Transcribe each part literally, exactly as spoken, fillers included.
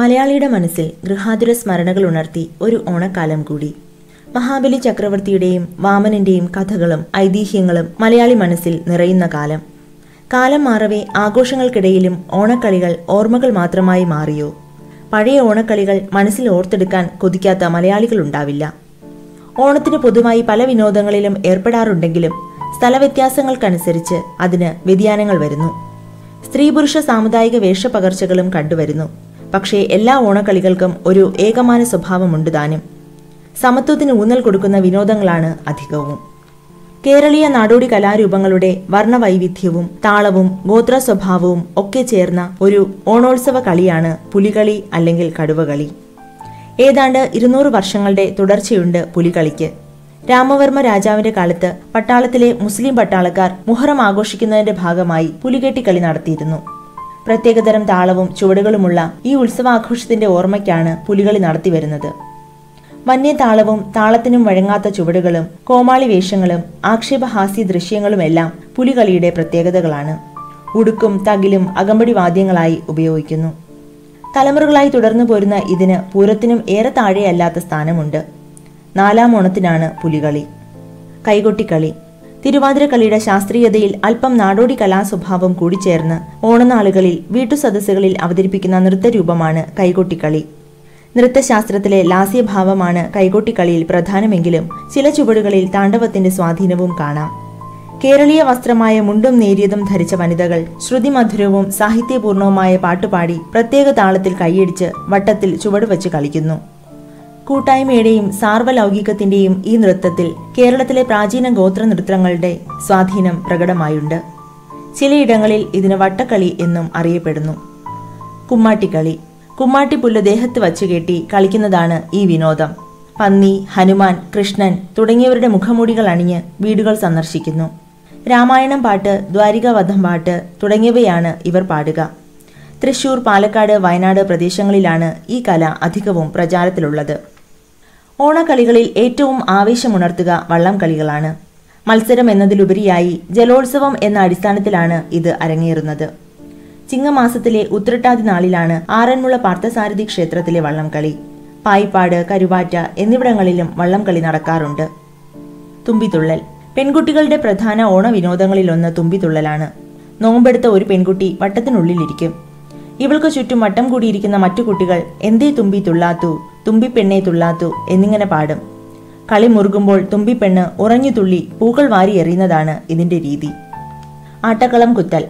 മലയാളിയുടെ മനസ്സിൽ ഗൃഹാതുര സ്മരണകൾ ഉണർത്തി ഒരു ഓണക്കാലം കൂടി. മഹാബലി ചക്രവർത്തിയുടെയും വാമനന്റെയും കഥകളും ഐതിഹ്യങ്ങളും മലയാളി മനസ്സിൽ നിറയുന്ന കാലം. കാലം മാറവേ ആഘോഷങ്ങൾക്കിടയിലും ഓണക്കളികൾ ഓർമ്മകൾ മാത്രമായി മാറിയോ? പഴയ ഓണക്കളികൾ മനസ്സിൽ ഓർത്തെടുക്കാൻ കൊതിക്കാത്ത മലയാളികളുണ്ടാവില്ല. ഓണത്തിന് പൊതുവായി പല വിനോദങ്ങളിലും ഏർപ്പെടാറുണ്ടെങ്കിലും സ്ഥലവ്യത്യാസങ്ങൾക്കനുസരിച്ച് അതിന് വ്യതിയാനങ്ങൾ വരുന്നു. സ്ത്രീ പുരുഷ സാമുദായിക വേഷപകർച്ചകളും കണ്ടുവരുന്നു. പക്ഷേ എല്ലാ ഓണക്കളികൾക്കും ഒരു ഏകമാന സ്വഭാവമുണ്ട് താനും. സമത്വത്തിന് ഊന്നൽ കൊടുക്കുന്ന വിനോദങ്ങളാണ് അധികവും. കേരളീയ നാടോടി കലാരൂപങ്ങളുടെ വർണ്ണവൈവിധ്യവും താളവും ഗോത്ര സ്വഭാവവും ഒക്കെ ചേർന്ന ഒരു ഓണോത്സവ കളിയാണ് പുലികളി അല്ലെങ്കിൽ കടുവകളി. ഏതാണ്ട് ഇരുന്നൂറ് വർഷങ്ങളുടെ തുടർച്ചയുണ്ട് പുലികളിക്ക്. രാമവർമ്മ രാജാവിന്റെ കാലത്ത് പട്ടാളത്തിലെ മുസ്ലിം പട്ടാളക്കാർ മുഹറം ആഘോഷിക്കുന്നതിന്റെ ഭാഗമായി പുലികെട്ടിക്കളി നടത്തിയിരുന്നു. പ്രത്യേകതരം താളവും ചുവടുകളുമുള്ള ഈ ഉത്സവാഘോഷത്തിന്റെ ഓർമ്മയ്ക്കാണ് പുലികളി നടത്തിവരുന്നത്. വന്യതാളവും താളത്തിനും വഴങ്ങാത്ത ചുവടുകളും കോമാളി വേഷങ്ങളും ആക്ഷേപഹാസ്യ ദൃശ്യങ്ങളുമെല്ലാം പുലികളിയുടെ പ്രത്യേകതകളാണ്. ഉടുക്കും തകിലും അകമ്പടി വാദ്യങ്ങളായി ഉപയോഗിക്കുന്നു. തലമുറകളായി തുടർന്നു പോരുന്ന ഇതിന് പൂരത്തിനും ഏറെ താഴെയല്ലാത്ത സ്ഥാനമുണ്ട്. നാലാം ഓണത്തിനാണ് പുലികളി. കൈകൊട്ടിക്കളി തിരുവാതിരക്കളിയുടെ ശാസ്ത്രീയതയിൽ അല്പം നാടോടി കലാസ്വഭാവം കൂടിച്ചേർന്ന് ഓണനാളുകളിൽ വീട്ടു സദസ്സുകളിൽ അവതരിപ്പിക്കുന്ന നൃത്തരൂപമാണ് കൈകൊട്ടിക്കളി. നൃത്തശാസ്ത്രത്തിലെ ലാസ്യഭാവമാണ് കൈകൊട്ടിക്കളിയിൽ പ്രധാനമെങ്കിലും ചില ചുവടുകളിൽ താണ്ഡവത്തിന്റെ സ്വാധീനവും കാണാം. കേരളീയ വസ്ത്രമായ മുണ്ടും നേരിയതും ധരിച്ച വനിതകൾ ശ്രുതിമധുരവും സാഹിത്യപൂർണവുമായ പാട്ടുപാടി പ്രത്യേക താളത്തിൽ കൈയടിച്ച് വട്ടത്തിൽ ചുവടുവച്ച് കളിക്കുന്നു. കൂട്ടായ്മയുടെയും സാർവലൗകികത്തിന്റെയും ഈ നൃത്തത്തിൽ കേരളത്തിലെ പ്രാചീന ഗോത്ര നൃത്തങ്ങളുടെ സ്വാധീനം പ്രകടമായുണ്ട്. ചിലയിടങ്ങളിൽ ഇതിന് വട്ടക്കളി എന്നും അറിയപ്പെടുന്നു. കുമ്മാട്ടിക്കളി കുമ്മാട്ടിപ്പുല്ല് ദേഹത്ത് വച്ചു കെട്ടി കളിക്കുന്നതാണ് ഈ വിനോദം. പന്നി, ഹനുമാൻ, കൃഷ്ണൻ തുടങ്ങിയവരുടെ മുഖമൂടികൾ അണിഞ്ഞ് വീടുകൾ സന്ദർശിക്കുന്നു. രാമായണം പാട്ട്, ദ്വാരികാവധം പാട്ട് തുടങ്ങിയവയാണ് ഇവർ പാടുക. തൃശൂർ, പാലക്കാട്, വയനാട് പ്രദേശങ്ങളിലാണ് ഈ കല അധികവും പ്രചാരത്തിലുള്ളത്. ഓണക്കളികളിൽ ഏറ്റവും ആവേശമുണർത്തുക വള്ളം കളികളാണ്. മത്സരം എന്നതിലുപരിയായി ജലോത്സവം എന്ന അടിസ്ഥാനത്തിലാണ് ഇത് അരങ്ങേറുന്നത്. ചിങ്ങമാസത്തിലെ ഉത്രട്ടാതി നാളിലാണ് ആറന്മുള പാർത്ഥസാരഥി ക്ഷേത്രത്തിലെ വള്ളംകളി. പായിപ്പാട്, കരുവാറ്റ എന്നിവിടങ്ങളിലും വള്ളംകളി നടക്കാറുണ്ട്. തുമ്പിത്തുള്ളൽ പെൺകുട്ടികളുടെ പ്രധാന ഓണവിനോദങ്ങളിലൊന്ന് തുമ്പിത്തുള്ളലാണ്. നോമ്പെടുത്ത ഒരു പെൺകുട്ടി വട്ടത്തിനുള്ളിലിരിക്കും. ഇവൾക്ക് ചുറ്റും വട്ടം കൂടിയിരിക്കുന്ന മറ്റു കുട്ടികൾ എന്തേ തുമ്പി തുള്ളാത്തു, തുമ്പിപ്പെണ്ണെ തുള്ളാത്തു എന്നിങ്ങനെ പാടും. കളി മുറുകുമ്പോൾ തുമ്പിപ്പെണ്ണ് ഉറഞ്ഞു തുള്ളി പൂക്കൾ വാരി എറിയുന്നതാണ് ഇതിന്റെ രീതി. ആട്ടക്കളം കുത്തൽ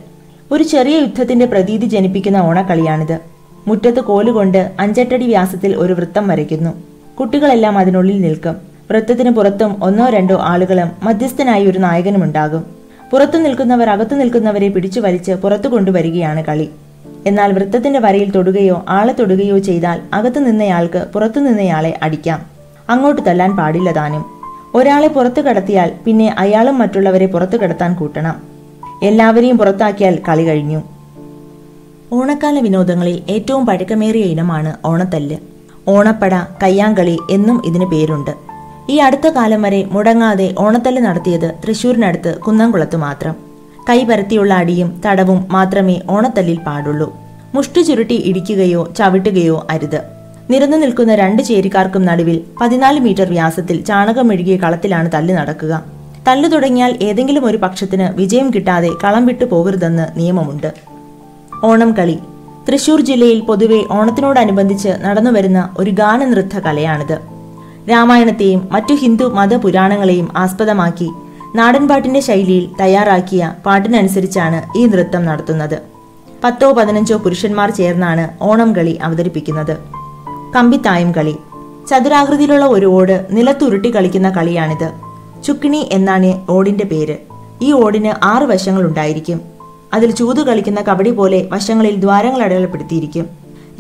ഒരു ചെറിയ യുദ്ധത്തിന്റെ പ്രതീതി ജനിപ്പിക്കുന്ന ഓണക്കളിയാണിത്. മുറ്റത്ത് കോലുകൊണ്ട് അഞ്ചെട്ടടി വ്യാസത്തിൽ ഒരു വൃത്തം വരയ്ക്കുന്നു. കുട്ടികളെല്ലാം അതിനുള്ളിൽ നിൽക്കും. വൃത്തത്തിന് പുറത്തും ഒന്നോ രണ്ടോ ആളുകളും മധ്യസ്ഥനായി ഒരു നായകനുമുണ്ടാകും. പുറത്തു നിൽക്കുന്നവർ അകത്തു നിൽക്കുന്നവരെ പിടിച്ചു വലിച്ച് പുറത്തു കൊണ്ടുവരികയാണ് കളി. എന്നാൽ വൃത്തത്തിന്റെ വരയിൽ തൊടുകയോ ആളെ തൊടുകയോ ചെയ്താൽ അകത്തു നിന്നയാൾക്ക് പുറത്തു നിന്നയാളെ അടിക്കാം. അങ്ങോട്ട് തല്ലാൻ പാടില്ല താനും. ഒരാളെ പുറത്തു കടത്തിയാൽ പിന്നെ അയാളും മറ്റുള്ളവരെ പുറത്തു കടത്താൻ കൂട്ടണം. എല്ലാവരെയും പുറത്താക്കിയാൽ കളി കഴിഞ്ഞു. ഓണക്കാല വിനോദങ്ങളിൽ ഏറ്റവും പഴക്കമേറിയ ഇനമാണ് ഓണത്തല്ല്. ഓണപ്പട, കയ്യാങ്കളി എന്നും ഇതിന് പേരുണ്ട്. ഈ അടുത്ത കാലം വരെ മുടങ്ങാതെ ഓണത്തല്ല് നടത്തിയത് തൃശൂരിനടുത്ത് കുന്നംകുളത്ത് മാത്രം. കൈ പരത്തിയുള്ള അടിയും തടവും മാത്രമേ ഓണത്തല്ലിൽ പാടുള്ളൂ. മുഷ്ടി ചുരുട്ടി ഇടിക്കുകയോ ചവിട്ടുകയോ അരുത്. നിരന്നു നിൽക്കുന്ന രണ്ട് ചേരിക്കാർക്കും നടുവിൽ പതിനാല് മീറ്റർ വ്യാസത്തിൽ ചാണകമെഴുകിയ കളത്തിലാണ് തല്ല് നടക്കുക. തല്ലു തുടങ്ങിയാൽ ഏതെങ്കിലും ഒരു പക്ഷത്തിന് വിജയം കിട്ടാതെ കളം വിട്ടു പോകരുതെന്ന് നിയമമുണ്ട്. ഓണം കളി തൃശൂർ ജില്ലയിൽ പൊതുവെ ഓണത്തിനോടനുബന്ധിച്ച് നടന്നുവരുന്ന ഒരു ഗാനനൃത്ത കലയാണിത്. രാമായണത്തെയും മറ്റു ഹിന്ദു മതപുരാണങ്ങളെയും ആസ്പദമാക്കി നാടൻപാട്ടിന്റെ ശൈലിയിൽ തയ്യാറാക്കിയ പാട്ടിനനുസരിച്ചാണ് ഈ നൃത്തം നടത്തുന്നത്. പത്തോ പതിനഞ്ചോ പുരുഷന്മാർ ചേർന്നാണ് ഓണം കളി അവതരിപ്പിക്കുന്നത്. കമ്പിത്തായം കളി ചതുരാകൃതിയിലുള്ള ഒരു ഓട് നിലത്തുരുട്ടി കളിക്കുന്ന കളിയാണിത്. ചുക്കിണി എന്നാണ് ഓടിന്റെ പേര്. ഈ ഓടിന് ആറ് വശങ്ങൾ ഉണ്ടായിരിക്കും. അതിൽ ചൂത് കളിക്കുന്ന കബഡി പോലെ വശങ്ങളിൽ ദ്വാരങ്ങൾ അടയാളപ്പെടുത്തിയിരിക്കും.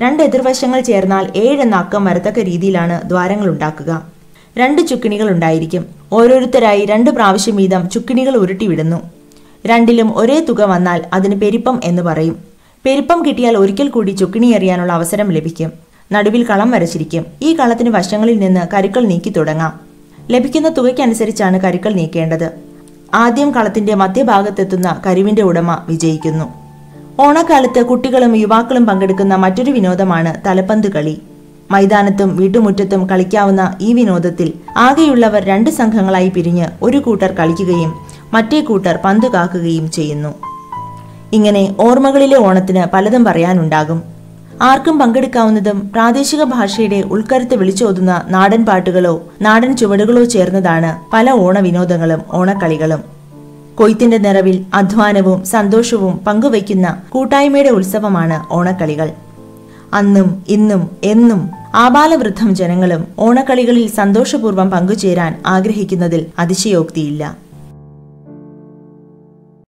രണ്ട് എതിർവശങ്ങൾ ചേർന്നാൽ ഏഴെന്ന അക്കം വരത്തക്ക രീതിയിലാണ് ദ്വാരങ്ങൾ ഉണ്ടാക്കുക. രണ്ട് ചുക്കിണികൾ ഉണ്ടായിരിക്കും. ഓരോരുത്തരായി രണ്ട് പ്രാവശ്യം വീതം ചുക്കിണികൾ ഉരുട്ടിവിടുന്നു. രണ്ടിലും ഒരേ തുക വന്നാൽ അതിന് പെരിപ്പം എന്ന് പറയും. പെരിപ്പം കിട്ടിയാൽ ഒരിക്കൽ കൂടി ചുക്കിണി എറിയാനുള്ള അവസരം ലഭിക്കും. നടുവിൽ കളം വരച്ചിരിക്കും. ഈ കളത്തിന് വശങ്ങളിൽ നിന്ന് കരുക്കൾ നീക്കി തുടങ്ങാം. ലഭിക്കുന്ന തുകയ്ക്കനുസരിച്ചാണ് കരുക്കൾ നീക്കേണ്ടത്. ആദ്യം കളത്തിന്റെ മധ്യഭാഗത്തെത്തുന്ന കരുവിന്റെ ഉടമ വിജയിക്കുന്നു. ഓണക്കാലത്ത് കുട്ടികളും യുവാക്കളും പങ്കെടുക്കുന്ന മറ്റൊരു വിനോദമാണ് തലപ്പന്ത് കളി. മൈതാനത്തും വീട്ടുമുറ്റത്തും കളിക്കാവുന്ന ഈ വിനോദത്തിൽ ആകെയുള്ളവർ രണ്ട് സംഘങ്ങളായി പിരിഞ്ഞ് ഒരു കൂട്ടർ കളിക്കുകയും മറ്റേ കൂട്ടർ പന്ത് കാക്കുകയും ചെയ്യുന്നു. ഇങ്ങനെ ഓർമ്മകളിലെ ഓണത്തിന് പലതും പറയാനുണ്ടാകും. ആർക്കും പങ്കെടുക്കാവുന്നതും പ്രാദേശിക ഭാഷയുടെ ഉൾക്കരുത്ത് വിളിച്ചോതുന്ന നാടൻ പാട്ടുകളോ നാടൻ ചുവടുകളോ ചേർന്നതാണ് പല ഓണവിനോദങ്ങളും ഓണക്കളികളും. കൊയ്ത്തിന്റെ നിറവിൽ അധ്വാനവും സന്തോഷവും പങ്കുവയ്ക്കുന്ന കൂട്ടായ്മയുടെ ഉത്സവമാണ് ഓണക്കളികൾ. അന്നും ഇന്നും എന്നും ആബാലവൃദ്ധം ജനങ്ങളും ഓണക്കളികളിൽ സന്തോഷപൂർവ്വം പങ്കുചേരാൻ ആഗ്രഹിക്കുന്നതിൽ അതിശയോക്തിയില്ല.